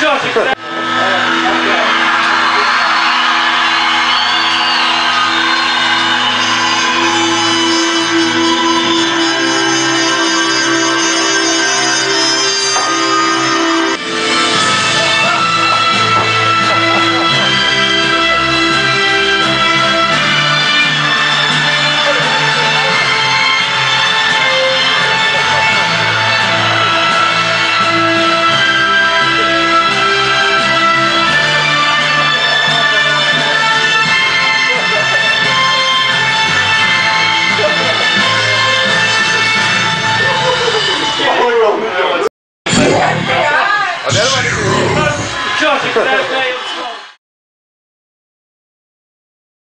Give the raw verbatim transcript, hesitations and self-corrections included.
Josh, exactly.